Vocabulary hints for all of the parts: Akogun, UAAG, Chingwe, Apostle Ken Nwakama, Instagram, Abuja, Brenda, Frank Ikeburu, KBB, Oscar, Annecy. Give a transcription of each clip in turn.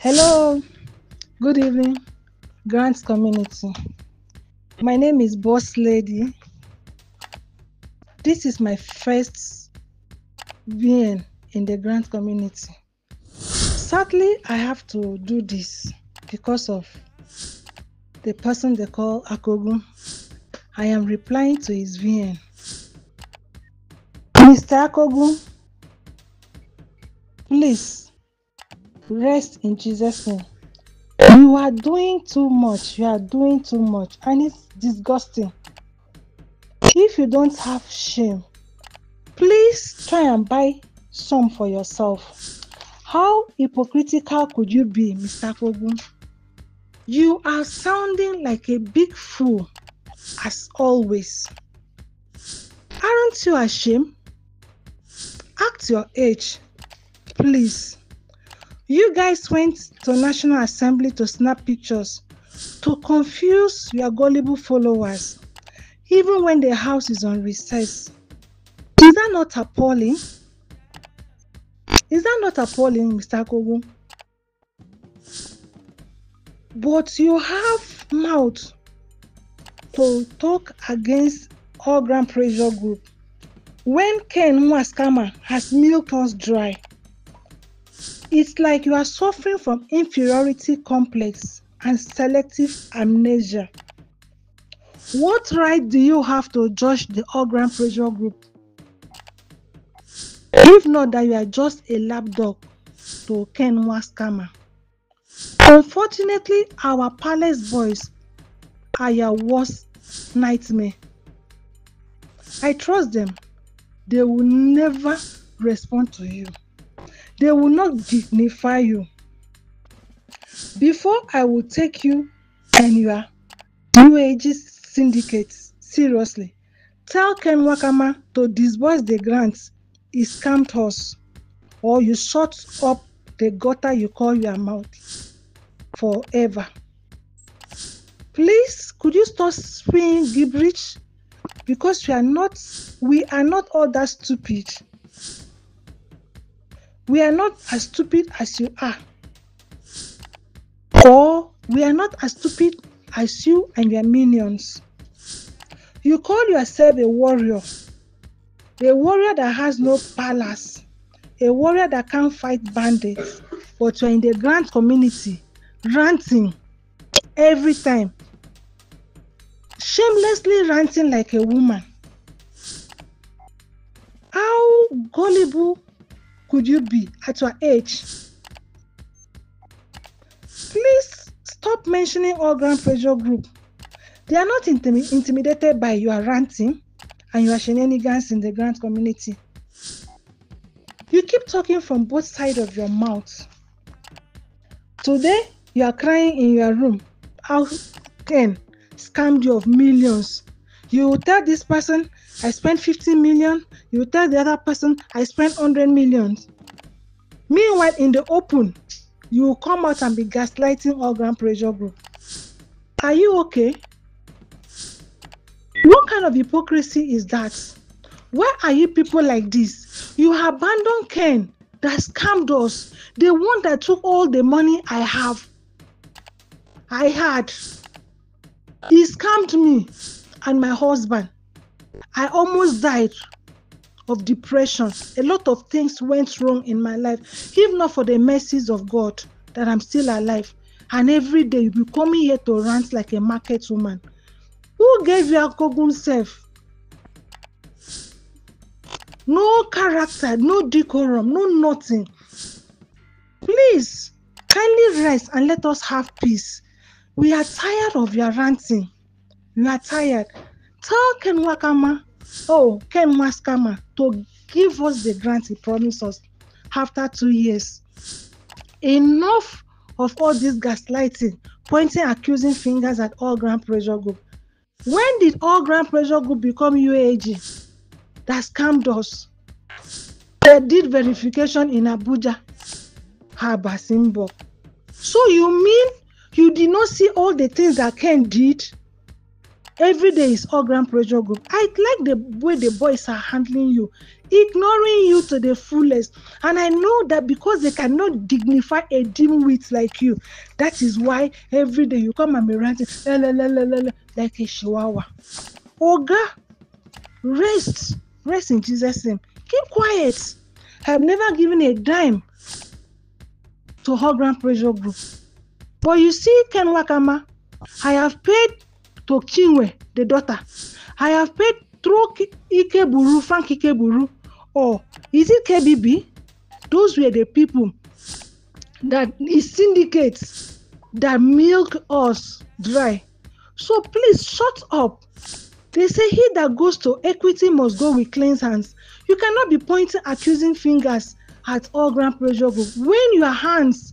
Hello, good evening, Grants community. My name is Boss Lady. This is my first being in the Grants community. Sadly, I have to do this because of the person they call Akogun. I am replying to his VN. Mr. Akogun, please rest in Jesus' name. You are doing too much. You are doing too much, and it's disgusting. If you don't have shame, please try and buy some for yourself. How hypocritical could you be, Mr. Akogun? You are sounding like a big fool, as always. Aren't you ashamed? Act your age, please. You guys went to National Assembly to snap pictures, to confuse your gullible followers, even when the house is on recess. Is that not appalling? Is that not appalling, Mr. Akogun? But you have mouth to talk against all Grand Pressure Group when Ken Nwakama has milked us dry. It's like you are suffering from inferiority complex and selective amnesia. What right do you have to judge the All Grand Pressure Group, if not that you are just a lapdog to Ken Nwakama? Unfortunately, our palace boys are your worst nightmare. I trust them. They will never respond to you. They will not dignify you. Before I will take you and your UAAG syndicates seriously, tell Ken Nwakama to disburse the grants he scammed us, or you shut up the gutter you call your mouth forever. Please, could you stop spewing gibberish? Because we are not all that stupid. We are not as stupid as you are. Or we are not as stupid as you and your minions. You call yourself a warrior that has no palace, a warrior that can't fight bandits, but you're in the Grand community, ranting every time. Shamelessly ranting like a woman. How gullible could you be at your age? Please stop mentioning All Grand Pressure Group. They are not intimidated by your ranting and your shenanigans in the Grand community. You keep talking from both sides of your mouth. Today, you are crying in your room. How Ken scammed you of millions. You will tell this person, I spent 15 million. You will tell the other person, I spent 100 million. Meanwhile, in the open, you will come out and be gaslighting All Grand Pressure Group. Are you okay? What kind of hypocrisy is that? Why are you people like this? You abandoned Ken that scammed us, the one that took all the money I had. He scammed me and my husband. I almost died of depression. A lot of things went wrong in my life, if not for the mercies of God that I'm still alive. And every day you be coming here to rant like a market woman. Who gave you Akogun self? No character, no decorum, no nothing. Please, kindly rest and let us have peace. We are tired of your ranting. We are tired. Tell Ken Nwakama, to give us the grant he promised us after 2 years. Enough of all this gaslighting, pointing, accusing fingers at All Grand Pressure Group. When did All Grand Pressure Group become UAAG? That scammed us. They did verification in Abuja. Habasimbo. So you mean you did not see all the things that Ken did? Every day is All Grand Pressure Group. I like the way the boys are handling you. ignoring you to the fullest. And I know that because they cannot dignify a dimwit like you, that is why every day you come and be ranting like a chihuahua. Oga, rest in Jesus' name. Keep quiet. I have never given a dime to High Ground Pressure Group. But you see, Ken Nwakama, I have paid to Chingwe, the daughter. I have paid through Ikeburu, Frank Ikeburu, or is it KBB? Those were the people that is syndicates that milk us dry. So please shut up. They say he that goes to equity must go with clean hands. You cannot be pointing accusing fingers at all Grand Pressure Group. When your hands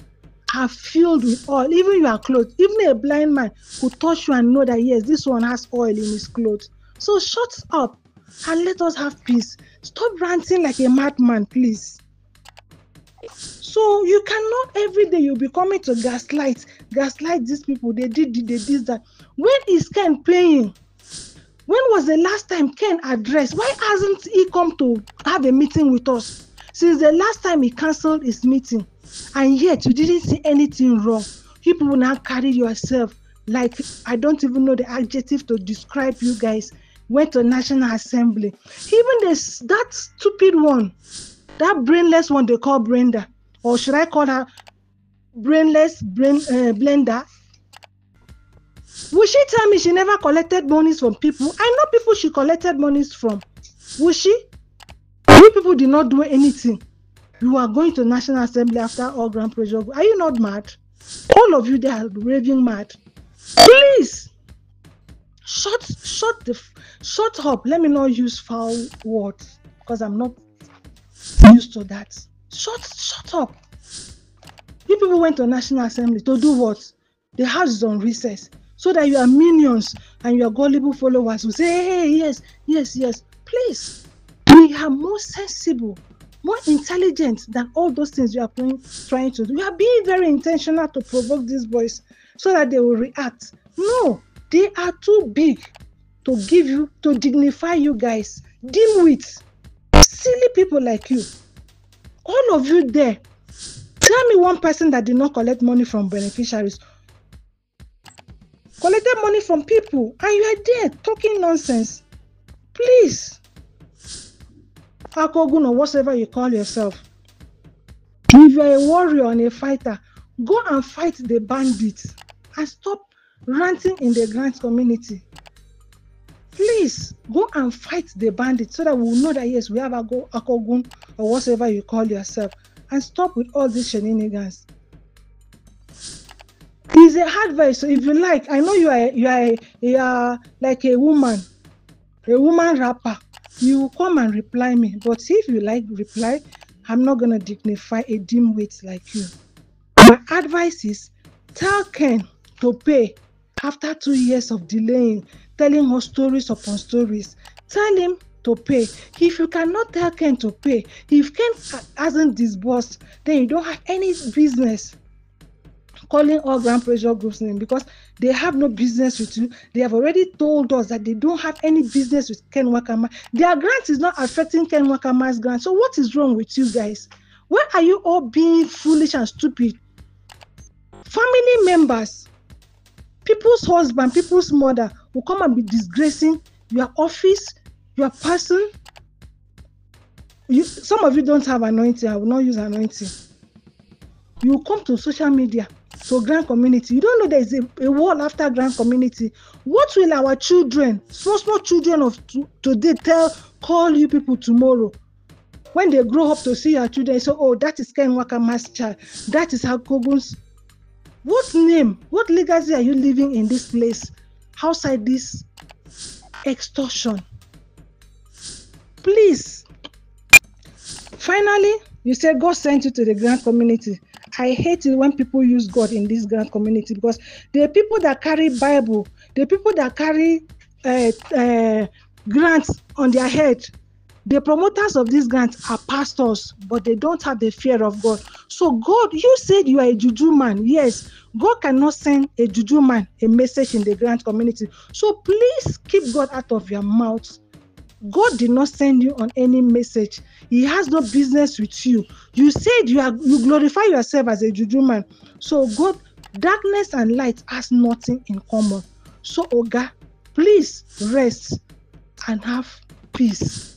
are filled with oil, even your clothes, even a blind man could touch you and know that yes, this one has oil in his clothes. So shut up and let us have peace. Stop ranting like a madman, please. So you cannot every day you'll be coming to gaslight these people. They did this, that. When is Ken paying? When was the last time Ken addressed? Why hasn't he come to have a meeting with us? Since the last time he cancelled his meeting, and yet you didn't see anything wrong. People will now carry yourself like I don't even know the adjective to describe you guys. Went to National Assembly. Even this, that stupid one, that brainless one they call Brenda, or should I call her brainless Blender? Will she tell me she never collected monies from people? I know people she collected monies from. Will she? You people did not do anything. You are going to National Assembly after all Grand Pressure. Are you not mad? All of you there are raving mad. Please, shut up. Let me not use foul words because I'm not used to that. Shut up. You people went to National Assembly to do what? The house is on recess, so that your minions and your gullible followers will say, hey, yes. Please, we are more sensible, more intelligent than all those things you are trying to do. You are being very intentional to provoke these boys so that they will react. No, they are too big to give you, to dignify you guys. Deal with silly people like you. All of you there, tell me one person that did not collect money from beneficiaries. Collected money from people, and you are there talking nonsense. Please. Akogun or whatever you call yourself. If you are a warrior and a fighter, go and fight the bandits and stop ranting in the Grant community. Please, go and fight the bandits so that we will know that yes, we have Akogun or whatever you call yourself. And stop with all these shenanigans. It's a hard advice, so if you like, I know you are like a woman rapper. You come and reply me, but if you like reply, I'm not gonna dignify a dimwit like you. My advice is tell Ken to pay after 2 years of delaying, telling her stories upon stories. Tell him to pay. If you cannot tell Ken to pay, if Ken hasn't disbursed, then you don't have any business calling all Grand Pressure Group's name, because they have no business with you. They have already told us that they don't have any business with Ken Nwakama. Their grant is not affecting Ken Wakama's grant. So what is wrong with you guys? Why are you all being foolish and stupid? Family members, people's husband, people's mother will come and be disgracing your office, your person. Some of you don't have anointing. I will not use anointing. You come to social media, so Grand community, you don't know there is a wall after Grand community. What will our children, small children of today call you people tomorrow? When they grow up to see your children, so oh, that is Ken Nwakama's child, that is Akogun's. What name, what legacy are you living in this place, outside this extortion? Please. Finally, you say God sent you to the Grand community. I hate it when people use God in this Grand community, because the people that carry Bible, the people that carry grants on their head, the promoters of these grants are pastors, but they don't have the fear of God. So God, you said you are a juju man. Yes, God cannot send a juju man a message in the Grand community. So please keep God out of your mouth. God did not send you on any message. He has no business with you. You said you glorify yourself as a juju man. So God, darkness and light has nothing in common. So Oga, please rest and have peace.